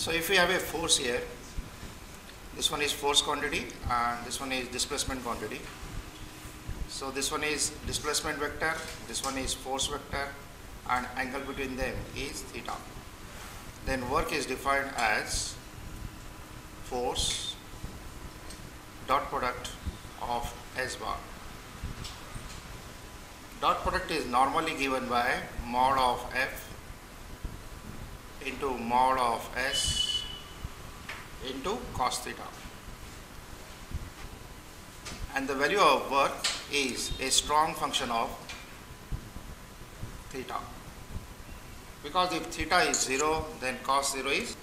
So if we have a force here, this one is force quantity and this one is displacement quantity. So this one is displacement vector, this one is force vector, and angle between them is theta. Then work is defined as force dot product of S bar. Dot product is normally given by mod of F into mod of S into cos theta, and the value of work is a strong function of theta, because if theta is 0 then cos 0 is,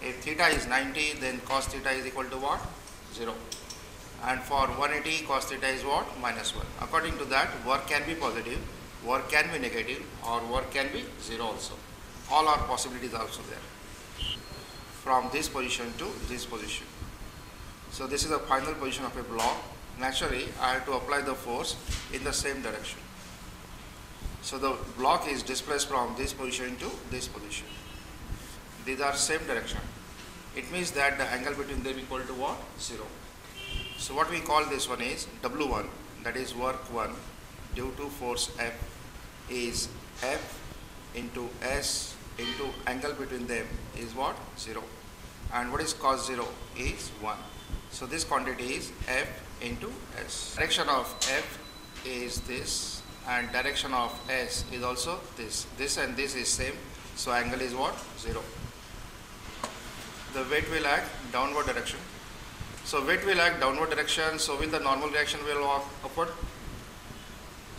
if theta is 90 then cos theta is equal to what? 0, and for 180 cos theta is what? -1. According to that, work can be positive, work can be negative, or work can be 0 also. All our possibilities are also there, from this position to this position. So this is the final position of a block. Naturally, I have to apply the force in the same direction. So the block is displaced from this position to this position. These are same direction. It means that the angle between them equal to what? 0. So what we call this one is W1, that is work 1 due to force F, is F into S into angle between them is what? 0. And what is cos 0 is 1. So this quantity is F into S. Direction of F is this and direction of S is also this. This and this is same, so angle is what? 0. The weight will act downward direction. So weight will act downward direction, so will the normal reaction will act upward.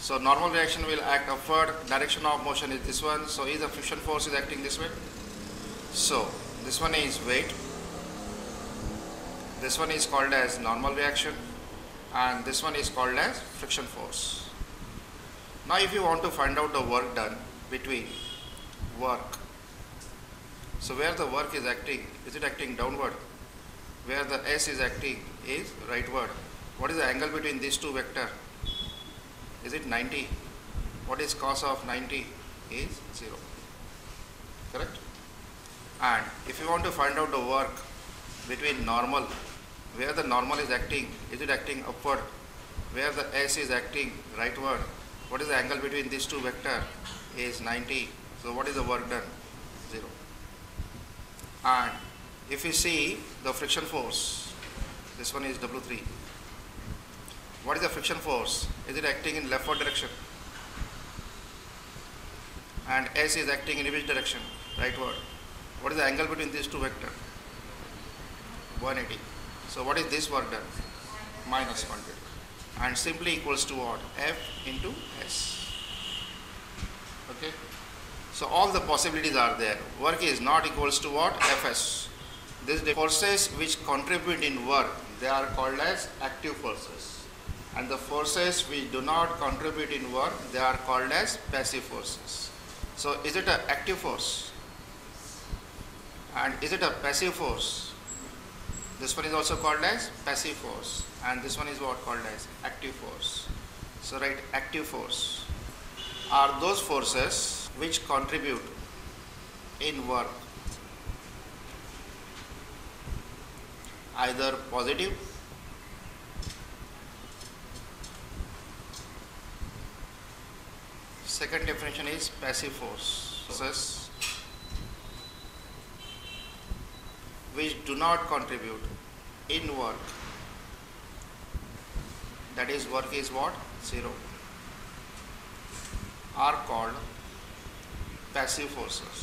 So normal reaction will act upward, direction of motion is this one, so is the friction force is acting this way. So this one is weight, this one is called as normal reaction, and this one is called as friction force. Now if you want to find out the work done between work, so where the work is acting, is it acting downward? Where the S is acting is rightward. What is the angle between these two vectors? Is it 90? What is cos of 90 is 0, correct? And if you want to find out the work between normal, where the normal is acting, is it acting upward? Where the S is acting rightward? What is the angle between these two vectors is 90. So what is the work done? 0. And if you see the friction force, this one is W3. What is the friction force? Is it acting in leftward direction? And S is acting in which direction? Rightward. What is the angle between these two vectors? 180. So what is this work done? -100. And simply equals to what? F into S. Okay. So all the possibilities are there. Work is not equals to what? Fs. These forces which contribute in work, they are called as active forces. And the forces which do not contribute in work, they are called as passive forces. So is it an active force? And is it a passive force? This one is also called as passive force. And this one is what called as active force. So write active force are those forces which contribute in work, either positive . Second definition is passive forces which do not contribute in work. That is, work is what? 0. Are called passive forces.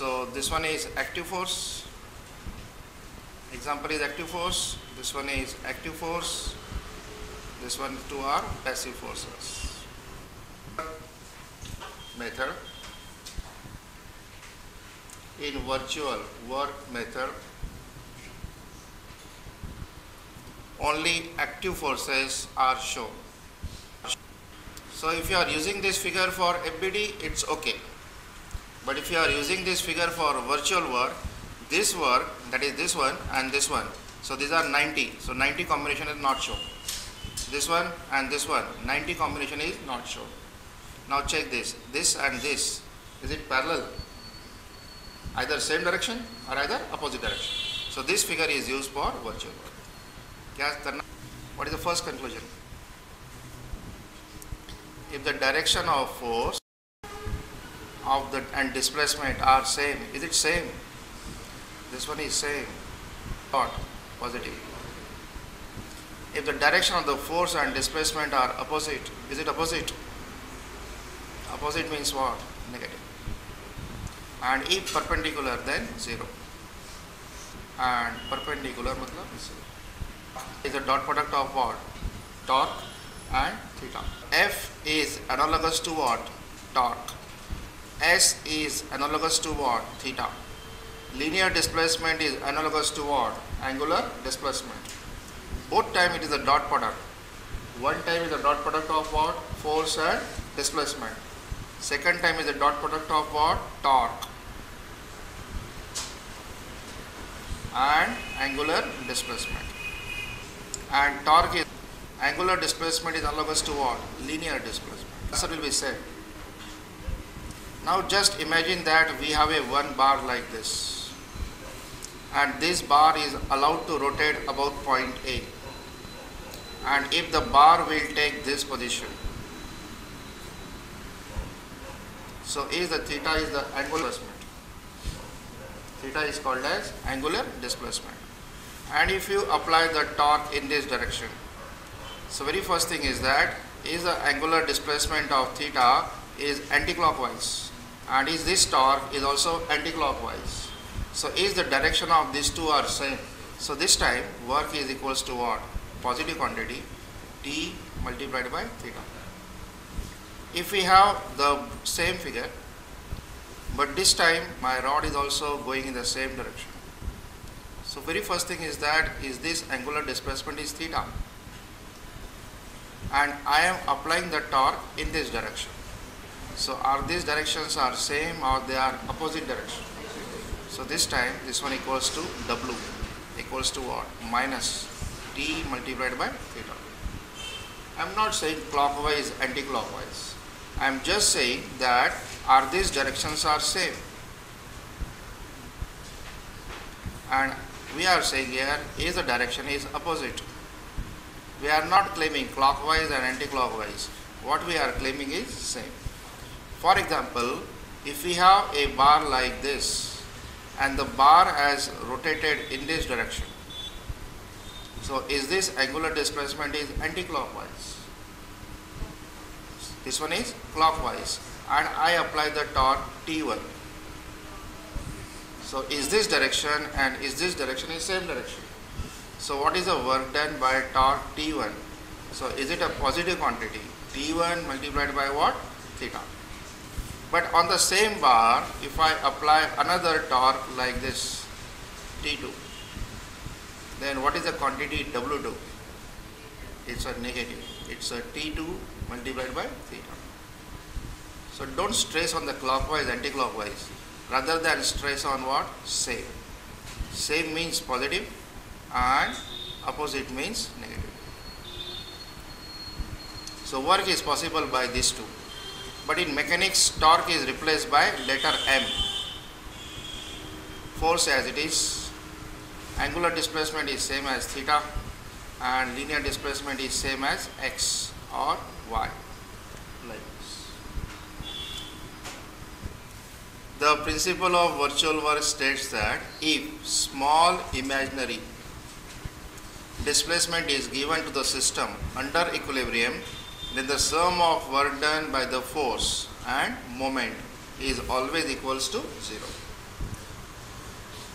So this one is active force. Example is active force. This one is active force. This one two are passive forces. Method. In virtual work method, only active forces are shown. So if you are using this figure for FBD, it's okay. But if you are using this figure for virtual work, that is this one and this one, so these are 90. So 90 combination is not shown. This one and this one, 90 combination is not shown. Now check this, this and this, is it parallel? either same direction or either opposite direction. So this figure is used for virtual work. What is the first conclusion? If the direction of force of the and displacement are same, is it same? This one is same, not positive. If the direction of the force and displacement are opposite, is it opposite? Opposite means what? Negative. And if perpendicular, then zero. And perpendicular matlab is zero. Is the dot product of what? Torque and theta. F is analogous to what? Torque. S is analogous to what? Theta. Linear displacement is analogous to what? Angular displacement. Both time it is a dot product. One time is a dot product of what? Force and displacement. Second time is a dot product of what? Torque and angular displacement. And torque is angular displacement is analogous to what? Linear displacement. Answer will be same. Now just imagine that we have a one bar like this, and this bar is allowed to rotate about point A, and if the bar will take this position, so is the theta is the angular displacement. Theta is called as angular displacement. And if you apply the torque in this direction, so very first thing is that is the angular displacement of theta is anti-clockwise, and is this torque is also anti-clockwise. So is the direction of these two are same. So this time work is equals to what? Positive quantity T multiplied by theta. If we have the same figure, but this time my rod is also going in the same direction. So very first thing is that is this angular displacement is theta, and I am applying the torque in this direction. So are these directions are same or they are opposite direction? So this time this one equals to W equals to what? Minus T multiplied by theta. I am not saying clockwise, anti-clockwise. I am just saying that are these directions are same, and we are saying here is the direction is opposite. We are not claiming clockwise and anti-clockwise. What we are claiming is same. For example, if we have a bar like this and the bar has rotated in this direction, so is this angular displacement is anti-clockwise. This one is clockwise, and I apply the torque T1. So is this direction and is this direction is same direction. So what is the work done by torque T1? So is it a positive quantity? T1 multiplied by what? Theta. But on the same bar, if I apply another torque like this, T2, then what is the quantity W2? It's a negative. It's a T2 multiplied by theta. So don't stress on the clockwise, anti-clockwise. Rather than stress on what? Same. Same means positive and opposite means negative. So work is possible by these two. But in mechanics, torque is replaced by letter M. Force as it is, angular displacement is same as theta, and linear displacement is same as X or Y. Like this. The principle of virtual work states that if small imaginary displacement is given to the system under equilibrium, then the sum of work done by the force and moment is always equals to zero.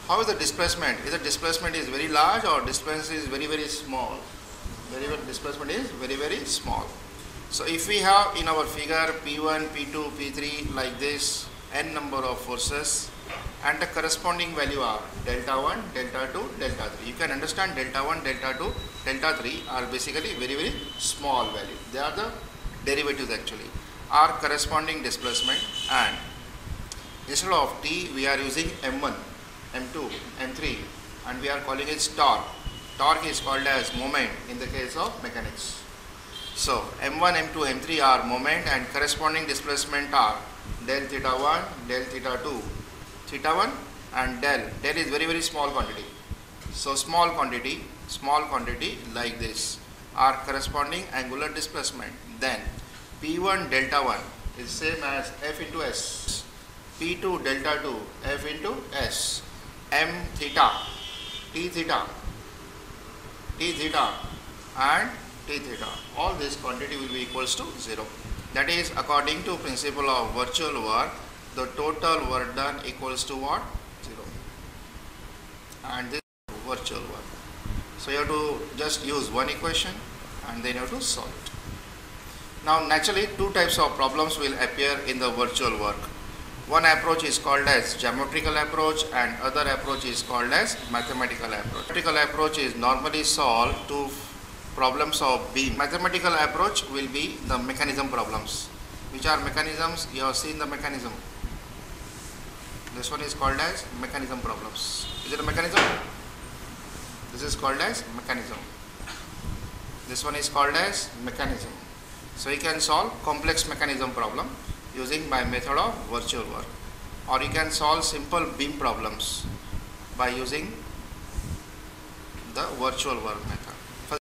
How is the displacement? Is the displacement is very large or displacement is very small? Displacement is very small. So if we have in our figure P1, P2, P3 like this n number of forces and the corresponding value are delta 1, delta 2, delta 3. You can understand delta 1, delta 2, delta 3 are basically very small value. They are the derivatives actually, are corresponding displacement, and instead of T we are using M1, M2, M3, and we are calling it torque. Torque is called as moment in the case of mechanics. So M1, M2, M3 are moment and corresponding displacement are del theta 1, del theta 2, theta 1, and del is very, very small quantity. So small quantity like this are corresponding angular displacement. Then P1 delta 1 is same as F into S, P2 delta 2 F into S, M theta, T theta and T theta, all this quantity will be equals to 0. That is, according to principle of virtual work, the total work done equals to what? 0. And this is virtual work. So you have to just use one equation and then you have to solve it. Now naturally two types of problems will appear in the virtual work. One approach is called as geometrical approach and other approach is called as mathematical approach. Geometrical approach is normally solved to problems of beam. Mathematical approach will be the mechanism problems. Which are mechanisms? You have seen the mechanism. This one is called as mechanism problems. Is it a mechanism? This is called as mechanism. This one is called as mechanism. So you can solve complex mechanism problem using by method of virtual work, or you can solve simple beam problems by using the virtual work method.